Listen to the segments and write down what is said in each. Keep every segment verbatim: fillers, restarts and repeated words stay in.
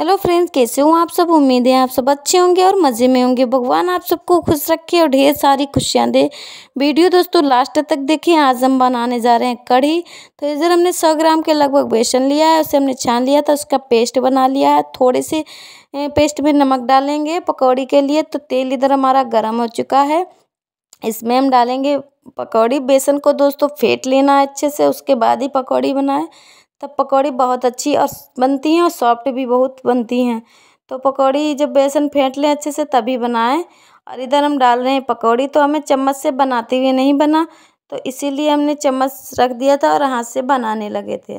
Hello friends, कैसे हो आप सब। उम्मीद है आप सब अच्छे होंगे और मज़े में होंगे। भगवान आप सबको खुश रखे और ढेर सारी खुशियां दे। वीडियो दोस्तों लास्ट तक देखें। आज हम बनाने जा रहे हैं कढ़ी। तो इधर हमने सौ ग्राम के लगभग बेसन लिया है, उसे हमने छान लिया था, उसका पेस्ट बना लिया है। थोड़े से पेस्ट में नमक डालेंगे पकौड़ी के लिए। तो तेल इधर हमारा गर्म हो चुका है, इसमें हम डालेंगे पकौड़ी। बेसन को दोस्तों फेंट लेना है अच्छे से, उसके बाद ही पकौड़ी बनाएं, तब पकौड़ी बहुत अच्छी और बनती हैं और सॉफ्ट भी बहुत बनती हैं। तो पकौड़ी जब बेसन फेंट लें अच्छे से तभी बनाएं। और इधर हम डाल रहे हैं पकौड़ी। तो हमें चम्मच से बनाते हुए नहीं बना, तो इसीलिए हमने चम्मच रख दिया था और हाथ से बनाने लगे थे।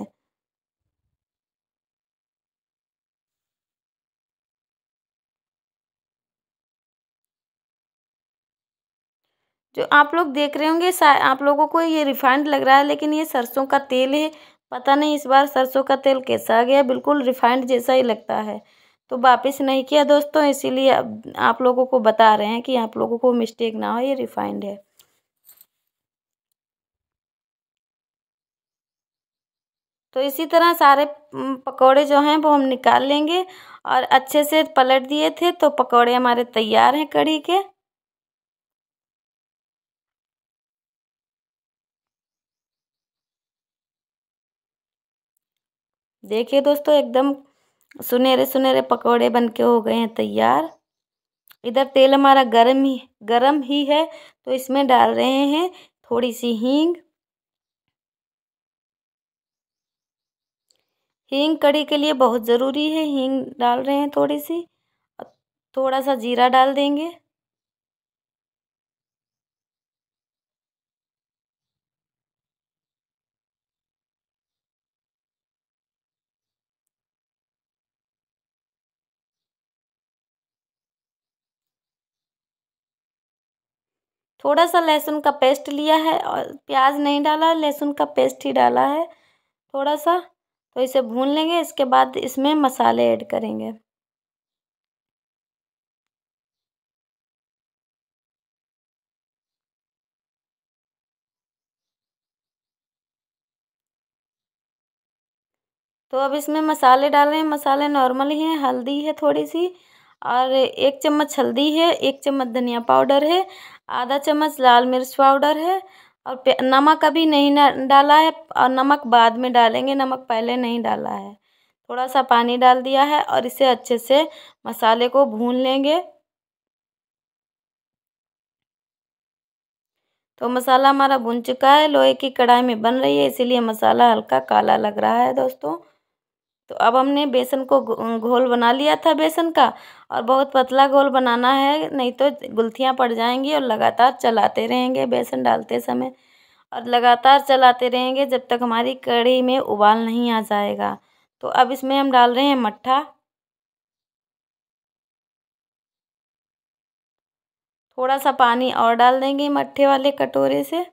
जो आप लोग देख रहे होंगे, आप लोगों को ये रिफाइंड लग रहा है, लेकिन ये सरसों का तेल है। पता नहीं इस बार सरसों का तेल कैसा आ गया, बिल्कुल रिफाइंड जैसा ही लगता है। तो वापस नहीं किया दोस्तों, इसीलिए आप लोगों को बता रहे हैं कि आप लोगों को मिस्टेक ना हो, ये रिफाइंड है। तो इसी तरह सारे पकोड़े जो हैं वो हम निकाल लेंगे। और अच्छे से पलट दिए थे, तो पकोड़े हमारे तैयार हैं कढ़ी के। देखिए दोस्तों, एकदम सुनहरे सुनहरे पकोड़े बनके हो गए हैं तैयार। इधर तेल हमारा गरम ही गरम ही है, तो इसमें डाल रहे हैं थोड़ी सी हींग। हींग कढ़ी के लिए बहुत ज़रूरी है, हींग डाल रहे हैं थोड़ी सी। थोड़ा सा जीरा डाल देंगे। थोड़ा सा लहसुन का पेस्ट लिया है, और प्याज नहीं डाला, लहसुन का पेस्ट ही डाला है थोड़ा सा। तो इसे भून लेंगे। इसके बाद इसमें मसाले ऐड करेंगे। तो अब इसमें मसाले डाल रहे हैं। मसाले नॉर्मल ही हैं, हल्दी है थोड़ी सी, और एक चम्मच हल्दी है, एक चम्मच धनिया पाउडर है, आधा चम्मच लाल मिर्च पाउडर है। और नमक अभी नहीं डाला है, और नमक बाद में डालेंगे, नमक पहले नहीं डाला है। थोड़ा सा पानी डाल दिया है और इसे अच्छे से मसाले को भून लेंगे। तो मसाला हमारा भुन चुका है। लोहे की कढ़ाई में बन रही है, इसीलिए मसाला हल्का काला लग रहा है दोस्तों। तो अब हमने बेसन को घोल बना लिया था बेसन का, और बहुत पतला घोल बनाना है, नहीं तो गुलथियाँ पड़ जाएंगी। और लगातार चलाते रहेंगे बेसन डालते समय, और लगातार चलाते रहेंगे जब तक हमारी कढ़ी में उबाल नहीं आ जाएगा। तो अब इसमें हम डाल रहे हैं मट्ठा। थोड़ा सा पानी और डाल देंगे मट्ठे वाले कटोरे से।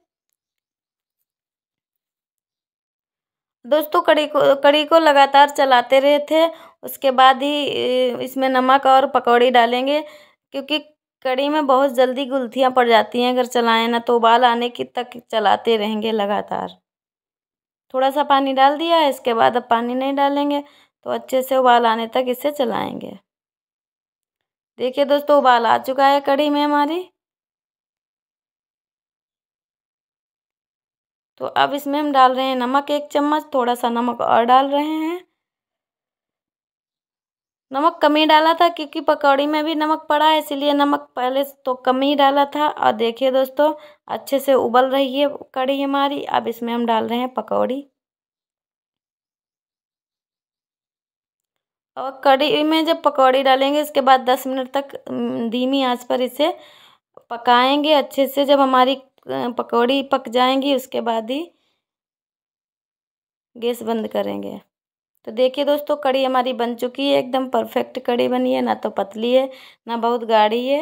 दोस्तों कढ़ी को कढ़ी को लगातार चलाते रहे थे, उसके बाद ही इसमें नमक और पकौड़ी डालेंगे, क्योंकि कढ़ी में बहुत जल्दी गुलथियाँ पड़ जाती हैं अगर चलाएं ना। तो उबाल आने की तक चलाते रहेंगे लगातार। थोड़ा सा पानी डाल दिया है, इसके बाद अब पानी नहीं डालेंगे। तो अच्छे से उबाल आने तक इसे चलाएंगे। देखिए दोस्तों, उबाल आ चुका है कढ़ी में हमारी। तो अब इसमें हम डाल रहे हैं नमक, एक चम्मच। थोड़ा सा नमक और डाल रहे हैं। नमक कम ही डाला था, क्योंकि पकौड़ी में भी नमक पड़ा है, इसलिए नमक पहले तो कम ही डाला था। और देखिए दोस्तों, अच्छे से उबल रही है कढ़ी हमारी। अब इसमें हम डाल रहे हैं पकौड़ी। और कढ़ी में जब पकौड़ी डालेंगे, इसके बाद दस मिनट तक धीमी आंच पर इसे पकाएंगे अच्छे से। जब हमारी पकौड़ी पक जाएंगी, उसके बाद ही गैस बंद करेंगे। तो देखिए दोस्तों, कढ़ी हमारी बन चुकी है। एकदम परफेक्ट कढ़ी बनी है, ना तो पतली है ना बहुत गाढ़ी है।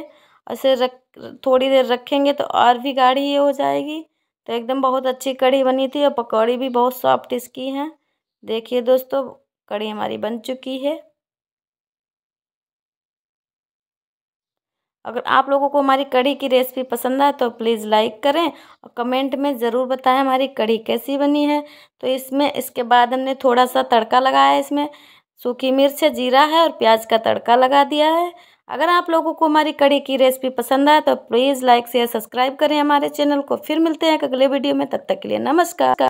ऐसे रख थोड़ी देर रखेंगे तो और भी गाढ़ी हो जाएगी। तो एकदम बहुत अच्छी कढ़ी बनी थी, और पकौड़ी भी बहुत सॉफ्ट इसकी हैं। देखिए दोस्तों, कढ़ी हमारी बन चुकी है। अगर आप लोगों को हमारी कढ़ी की रेसिपी पसंद आए तो प्लीज़ लाइक करें, और कमेंट में ज़रूर बताएं हमारी कढ़ी कैसी बनी है। तो इसमें इसके बाद हमने थोड़ा सा तड़का लगाया है। इसमें सूखी मिर्च है, जीरा है और प्याज का तड़का लगा दिया है। अगर आप लोगों को हमारी कढ़ी की रेसिपी पसंद आए तो प्लीज़ लाइक शेयर सब्सक्राइब करें हमारे चैनल को। फिर मिलते हैं अगले वीडियो में, तब तक के लिए नमस्कार।